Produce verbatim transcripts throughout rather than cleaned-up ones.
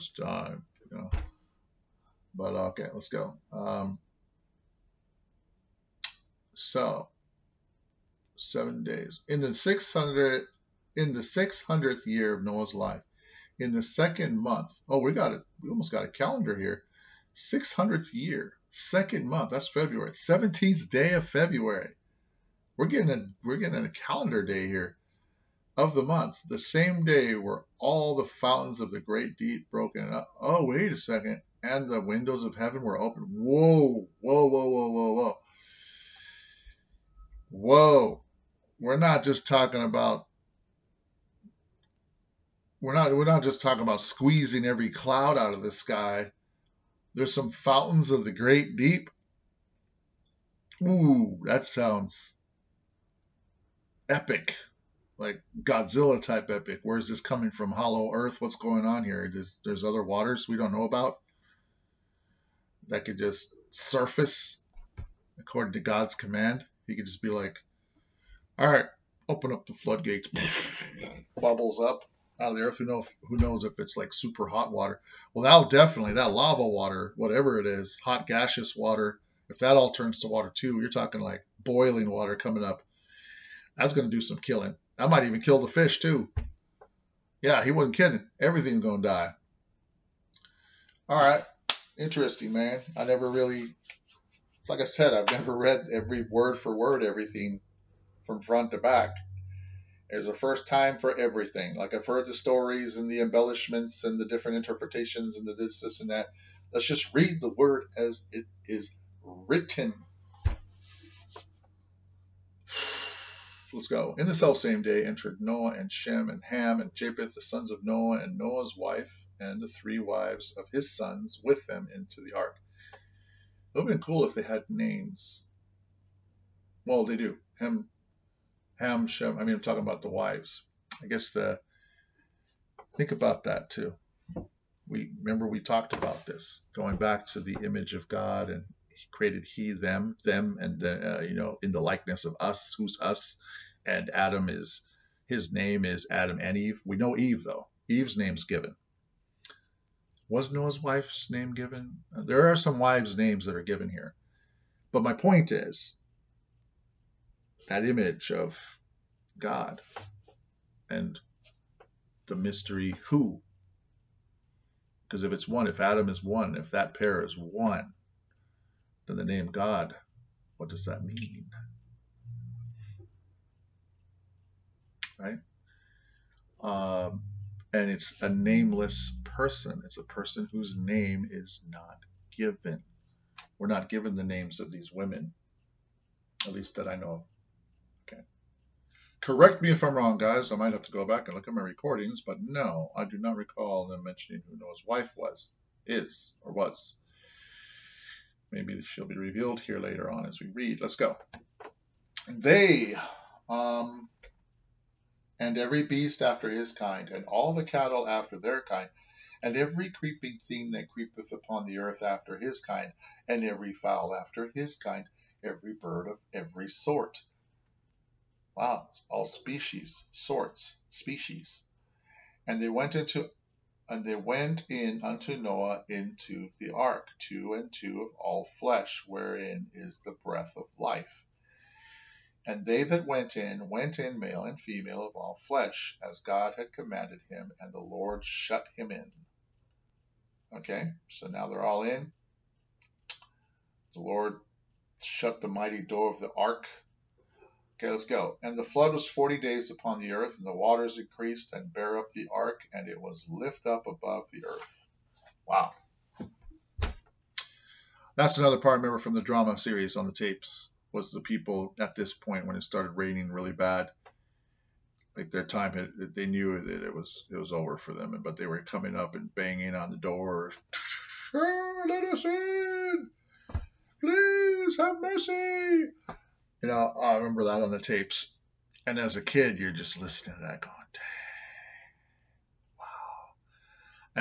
much time, you know. But okay, let's go. Um, so seven days in the six hundred in the six hundredth year of Noah's life, in the second month. Oh, we got it. We almost got a calendar here. Six hundredth year, second month. That's February, seventeenth day of February. We're getting a we're getting a calendar day here. Of the month, the same day were all the fountains of the great deep broken up. Oh, wait a second. And the windows of heaven were open. Whoa, whoa, whoa, whoa, whoa, whoa. Whoa. We're not just talking about we're not we're not just talking about squeezing every cloud out of the sky. There's some fountains of the great deep. Ooh, that sounds epic. Like Godzilla type epic. Where's this coming from? Hollow Earth? What's going on here? There's, there's other waters we don't know about that could just surface according to God's command. He could just be like, all right, open up the floodgates. Bubbles up out of the earth. Who knows, who knows if it's like super hot water. Well, that'll definitely, that lava water, whatever it is, hot gaseous water, if that all turns to water too, you're talking like boiling water coming up. That's going to do some killing. I might even kill the fish too. Yeah, he wasn't kidding. Everything's gonna die. All right, interesting, man. I never really, like I said, I've never read every word for word everything from front to back. There's a first time for everything. Like I've heard the stories and the embellishments and the different interpretations and the this, this, and that. Let's just read the word as it is written. Let's go. In the selfsame day entered Noah and Shem and Ham and Japheth, the sons of Noah, and Noah's wife and the three wives of his sons with them into the ark. It would have been cool if they had names. Well, they do. Ham, Ham, Shem. I mean, I'm talking about the wives. I guess the. Think about that too. We remember we talked about this going back to the image of God and. He created he, them, them, and the, uh, you know, in the likeness of us, who's us, and Adam is, his name is Adam and Eve. We know Eve, though. Eve's name's given. Was Noah's wife's name given? There are some wives' names that are given here. But my point is, that image of God and the mystery who. Because if it's one, if Adam is one, if that pair is one, in the name God, what does that mean? Right? Um, and it's a nameless person. It's a person whose name is not given. We're not given the names of these women, at least that I know of. Okay. Correct me if I'm wrong, guys. I might have to go back and look at my recordings, but no, I do not recall them mentioning who Noah's wife was, is, or was. Maybe she'll be revealed here later on as we read. Let's go. They, um, and every beast after his kind, and all the cattle after their kind, and every creeping thing that creepeth upon the earth after his kind, and every fowl after his kind, every bird of every sort. Wow, all species, sorts, species. And they went into And they went in unto Noah into the ark, two and two of all flesh, wherein is the breath of life. And they that went in, went in male and female of all flesh, as God had commanded him, and the Lord shut him in. Okay, so now they're all in. The Lord shut the mighty door of the ark. Okay, let's go. And the flood was forty days upon the earth, and the waters increased and bare up the ark, and it was lift up above the earth. Wow. That's another part I remember from the drama series on the tapes, was the people at this point when it started raining really bad. Like their time, had, they knew that it was it was over for them, but they were coming up and banging on the door. Oh, let us in! Please have mercy! You know, I remember that on the tapes. And as a kid, you're just listening to that going, dang,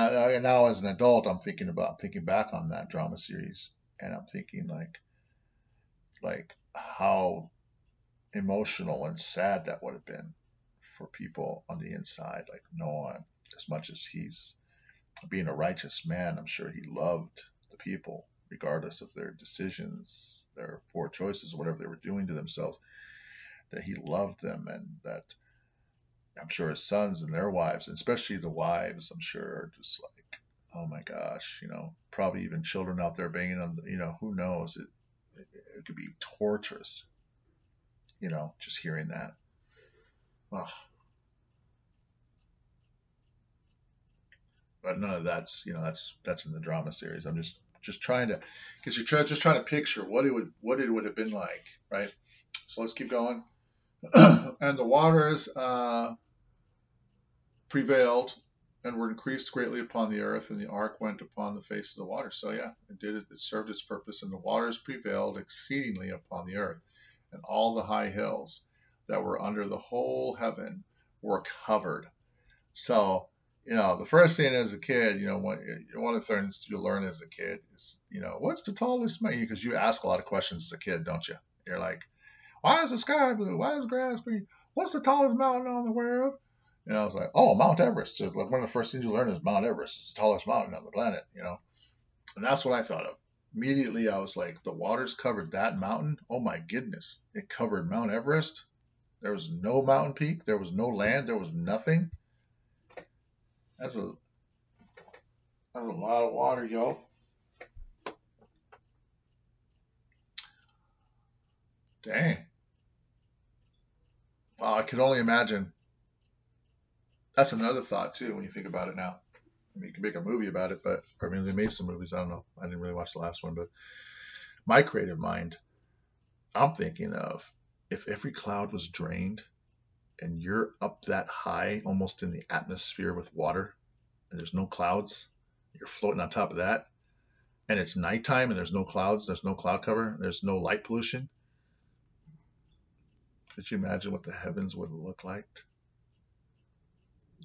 wow. And, I, and now as an adult, I'm thinking about, thinking back on that drama series. And I'm thinking like, like how emotional and sad that would have been for people on the inside. Like Noah, as much as he's being a righteous man, I'm sure he loved the people, regardless of their decisions, their poor choices, whatever they were doing to themselves, that he loved them, and that I'm sure his sons and their wives, and especially the wives, I'm sure, are just like, oh my gosh, you know, probably even children out there banging on the, you know, who knows, it, it, it could be torturous, you know, just hearing that. Ugh. But none of that's, you know, that's, that's in the drama series. I'm just, just trying to, because you're try, just trying to picture what it would, what it would have been like, right? So let's keep going. And the waters uh, prevailed and were increased greatly upon the earth, and the ark went upon the face of the water. So yeah, it did it. It served its purpose, and the waters prevailed exceedingly upon the earth, and all the high hills that were under the whole heaven were covered. So, you know, the first thing as a kid, you know, one, one of the things you learn as a kid is, you know, what's the tallest man? Because you ask a lot of questions as a kid, don't you? You're like, why is the sky blue? Why is grass green? What's the tallest mountain on the world? And I was like, oh, Mount Everest. So one of the first things you learn is Mount Everest. It's the tallest mountain on the planet, you know. And that's what I thought of. Immediately, I was like, the waters covered that mountain? Oh, my goodness. It covered Mount Everest. There was no mountain peak. There was no land. There was nothing. That's a, that's a lot of water, yo. Dang. Wow, I could only imagine. That's another thought, too, when you think about it now. I mean, you can make a movie about it, but, or I mean, they made some movies. I don't know. I didn't really watch the last one, but my creative mind, I'm thinking of if every cloud was drained and you're up that high, almost in the atmosphere with water, and there's no clouds, you're floating on top of that, and it's nighttime and there's no clouds, there's no cloud cover, there's no light pollution. Could you imagine what the heavens would look like?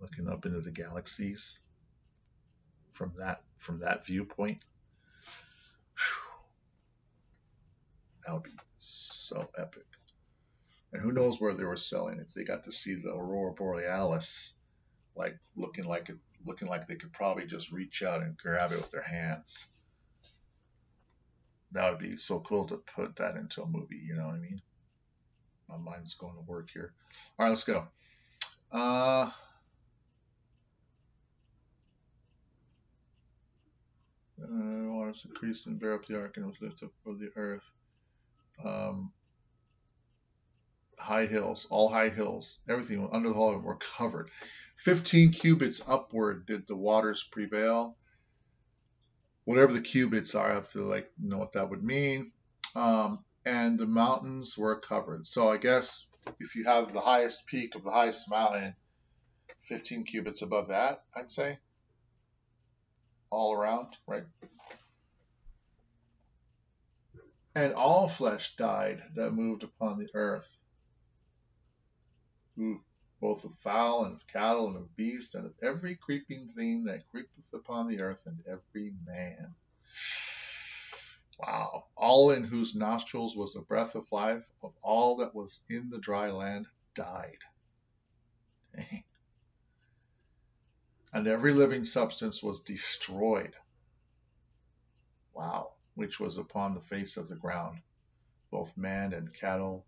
Looking up into the galaxies from that from that viewpoint. Whew. That would be so epic. And who knows where they were selling if they got to see the Aurora Borealis, like looking like it, looking like they could probably just reach out and grab it with their hands. That would be so cool to put that into a movie, you know what I mean? My mind's going to work here. All right, let's go. Uh, uh waters increased and bare up the ark, and it was lifted up from the earth. Um, high hills, all high hills, everything under the whole of it were covered. Fifteen cubits upward did the waters prevail. Whatever the cubits are, I have to like know what that would mean. Um, and the mountains were covered. So I guess if you have the highest peak of the highest mountain, fifteen cubits above that, I'd say, all around, right? And all flesh died that moved upon the earth, both of fowl and of cattle and of beast and of every creeping thing that creepeth upon the earth, and every man. Wow. All in whose nostrils was the breath of life, of all that was in the dry land, died. Dang. And every living substance was destroyed. Wow. Which was upon the face of the ground, both man and cattle,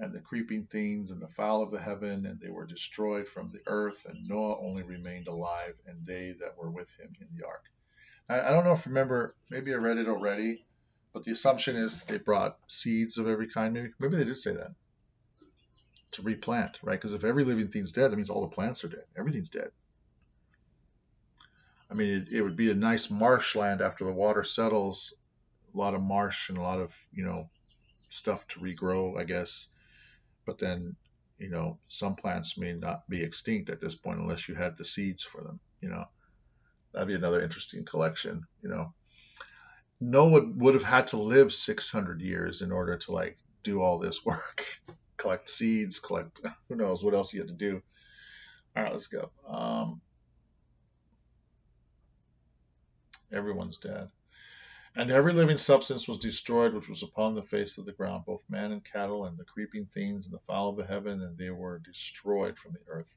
and the creeping things, and the fowl of the heaven, and they were destroyed from the earth, and Noah only remained alive, and they that were with him in the ark. I don't know if you remember, maybe I read it already, but the assumption is they brought seeds of every kind. Maybe, maybe they did say that, to replant, right? Because if every living thing's dead, that means all the plants are dead. Everything's dead. I mean, it, it would be a nice marshland after the water settles, a lot of marsh and a lot of, you know, stuff to regrow, I guess. But then, you know, some plants may not be extinct at this point unless you had the seeds for them, you know. That'd be another interesting collection, you know. Noah would have had to live six hundred years in order to, like, do all this work. Collect seeds, collect, who knows what else he had to do. All right, let's go. Um, everyone's dead. And every living substance was destroyed, which was upon the face of the ground, both man and cattle, and the creeping things, and the fowl of the heaven, and they were destroyed from the earth.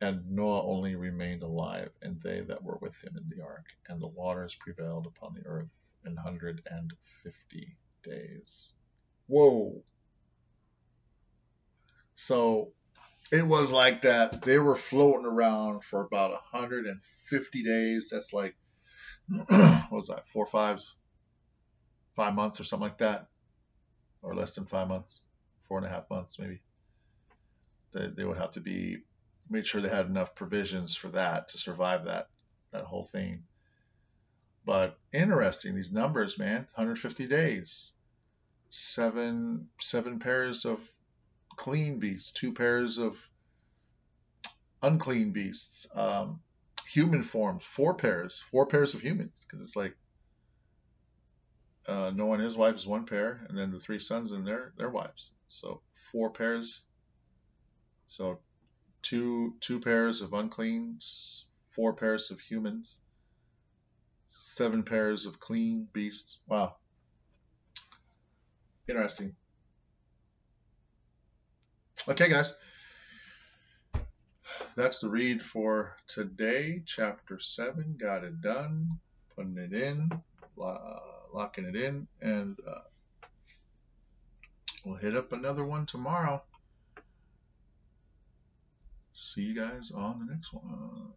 And Noah only remained alive, and they that were with him in the ark, and the waters prevailed upon the earth an hundred and fifty days. Whoa! So it was like that. They were floating around for about a hundred and fifty days. That's like what was that? Four, five, five months or something like that, or less than five months, four and a half months maybe. They they would have to be. Made sure they had enough provisions for that to survive that that whole thing. But interesting, these numbers, man. one hundred fifty days, seven seven pairs of clean beasts, two pairs of unclean beasts, um, human forms, four pairs, four pairs of humans, because it's like uh, Noah and his wife is one pair, and then the three sons and their their wives. So four pairs. So. Two two pairs of uncleans, four pairs of humans, seven pairs of clean beasts. Wow. Interesting. Okay, guys. That's the read for today. Chapter seven. Got it done. Putting it in. Locking it in. And uh, we'll hit up another one tomorrow. See you guys on the next one.